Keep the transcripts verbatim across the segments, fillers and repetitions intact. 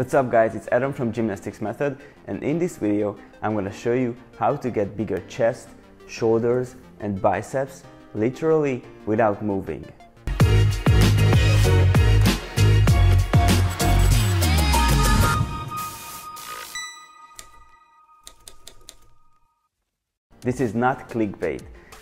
What's up guys, it's Adam from Gymnastics Method, and in this video I'm going to show you how to get bigger chest, shoulders and biceps literally without moving. This is not clickbait.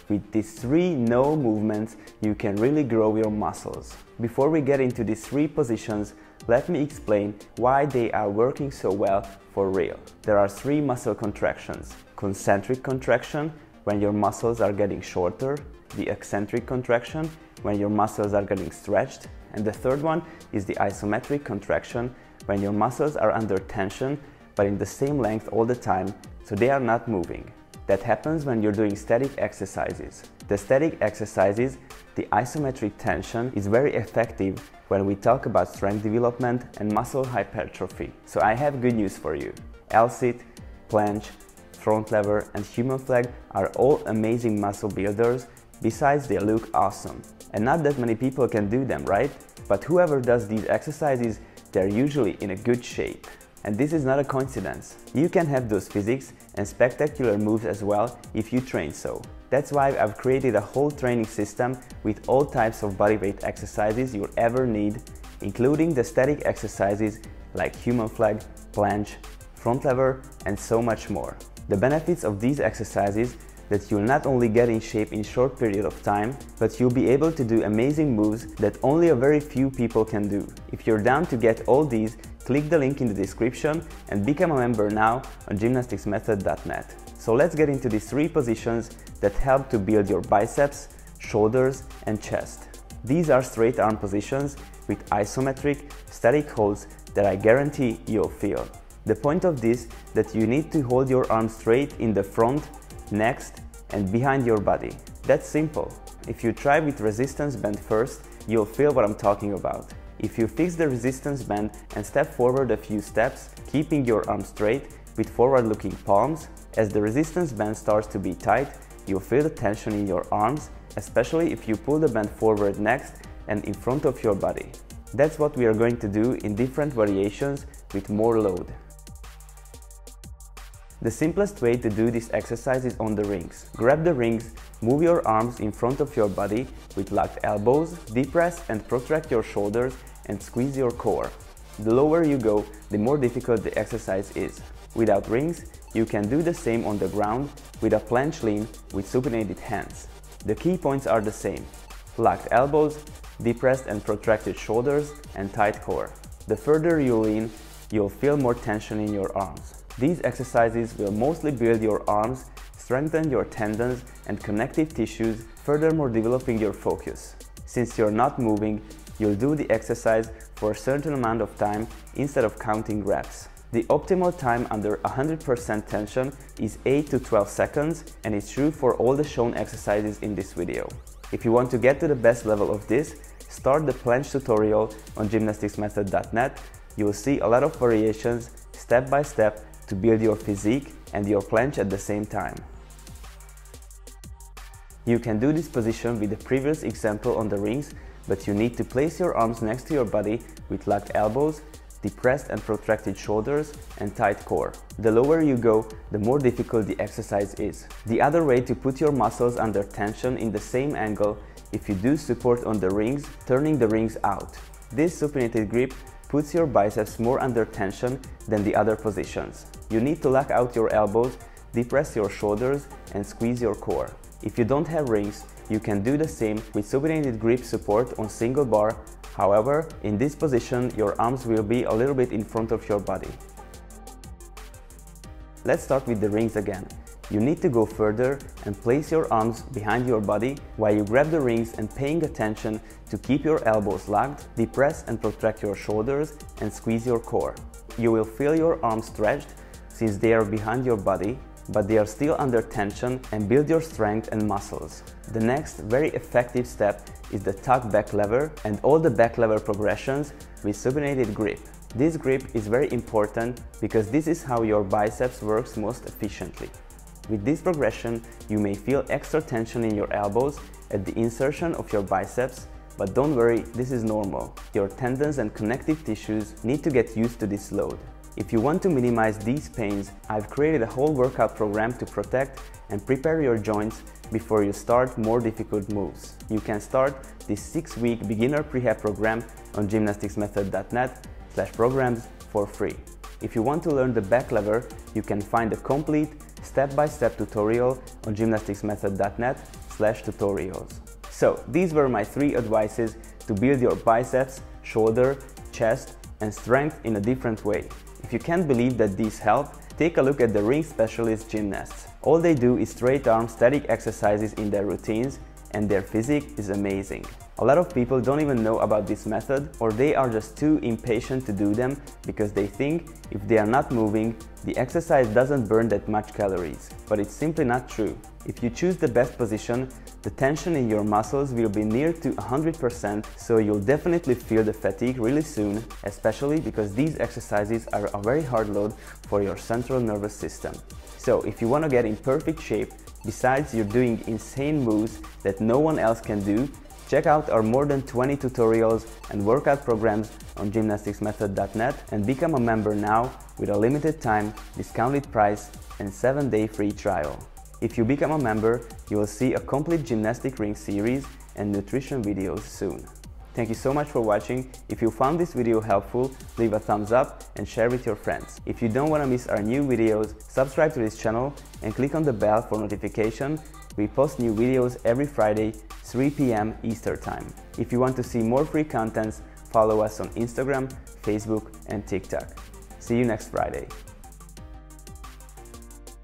With these three no movements, you can really grow your muscles. Before we get into these three positions, let me explain why they are working so well for real. There are three muscle contractions. Concentric contraction, when your muscles are getting shorter. The eccentric contraction, when your muscles are getting stretched. And the third one is the isometric contraction, when your muscles are under tension, but in the same length all the time, so they are not moving. That happens when you're doing static exercises. The static exercises, the isometric tension, is very effective when we talk about strength development and muscle hypertrophy. So I have good news for you. L-sit, planche, front lever and human flag are all amazing muscle builders, besides they look awesome. And not that many people can do them, right? But whoever does these exercises, they're usually in a good shape. And this is not a coincidence. You can have those physiques and spectacular moves as well if you train so. That's why I've created a whole training system with all types of bodyweight exercises you'll ever need, including the static exercises like human flag, planche, front lever and so much more. The benefits of these exercises that you'll not only get in shape in a short period of time, but you'll be able to do amazing moves that only a very few people can do. If you're down to get all these, click the link in the description and become a member now on gymnastics method dot net. So let's get into these three positions that help to build your biceps, shoulders and chest. These are straight arm positions with isometric, static holds that I guarantee you'll feel. The point of this is that you need to hold your arm straight in the front, next and behind your body. That's simple. If you try with resistance band first, you'll feel what I'm talking about. If you fix the resistance band and step forward a few steps, keeping your arm straight with forward-looking palms, as the resistance band starts to be tight, you'll feel the tension in your arms, especially if you pull the band forward next and in front of your body. That's what we are going to do in different variations with more load. The simplest way to do this exercise is on the rings. Grab the rings, move your arms in front of your body with locked elbows, depress and protract your shoulders and squeeze your core. The lower you go, the more difficult the exercise is. Without rings, you can do the same on the ground with a planche lean with supinated hands. The key points are the same. Locked elbows, depressed and protracted shoulders and tight core. The further you lean, you'll feel more tension in your arms. These exercises will mostly build your arms, strengthen your tendons and connective tissues, furthermore developing your focus. Since you're not moving, you'll do the exercise for a certain amount of time instead of counting reps. The optimal time under one hundred percent tension is eight to twelve seconds and is true for all the shown exercises in this video. If you want to get to the best level of this, start the planche tutorial on gymnastics method dot net. You will see a lot of variations step by step to build your physique and your planche at the same time. You can do this position with the previous example on the rings, but you need to place your arms next to your body with locked elbows, depressed and protracted shoulders and tight core. The lower you go, the more difficult the exercise is. The other way to put your muscles under tension in the same angle if you do support on the rings, turning the rings out. This supinated grip puts your biceps more under tension than the other positions. You need to lock out your elbows, depress your shoulders and squeeze your core. If you don't have rings, you can do the same with supinated grip support on single bar. However, in this position, your arms will be a little bit in front of your body. Let's start with the rings again. You need to go further and place your arms behind your body while you grab the rings and paying attention to keep your elbows locked, depress and protract your shoulders and squeeze your core. You will feel your arms stretched since they are behind your body, but they are still under tension, and build your strength and muscles. The next very effective step is the tuck back lever and all the back lever progressions with supinated grip. This grip is very important because this is how your biceps works most efficiently. With this progression, you may feel extra tension in your elbows at the insertion of your biceps, But don't worry, this is normal. Your tendons and connective tissues need to get used to this load. If you want to minimize these pains, I've created a whole workout program to protect and prepare your joints before you start more difficult moves. You can start this six-week beginner prehab program on gymnastics method dot net slash programs for free. If you want to learn the back lever, you can find a complete step-by-step tutorial on gymnastics method dot net slash tutorials. So these were my three advices to build your biceps, shoulder, chest and strength in a different way. If you can't believe that these help, take a look at the ring specialist gymnasts. All they do is straight arm static exercises in their routines, and their physique is amazing. A lot of people don't even know about this method, or they are just too impatient to do them because they think if they are not moving, the exercise doesn't burn that much calories. But it's simply not true. If you choose the best position, the tension in your muscles will be near to one hundred percent, so you'll definitely feel the fatigue really soon, especially because these exercises are a very hard load for your central nervous system. So if you want to get in perfect shape, besides you're doing insane moves that no one else can do, check out our more than twenty tutorials and workout programs on gymnastics method dot net and become a member now with a limited time, discounted price and seven day free trial. If you become a member, you will see a complete gymnastic ring series and nutrition videos soon. Thank you so much for watching. If you found this video helpful, leave a thumbs up and share with your friends. If you don't want to miss our new videos, subscribe to this channel and click on the bell for notification. We post new videos every Friday, three p m Eastern Time. If you want to see more free contents, follow us on Instagram, Facebook, and TikTok. See you next Friday.